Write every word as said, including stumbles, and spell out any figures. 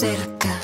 Cerca.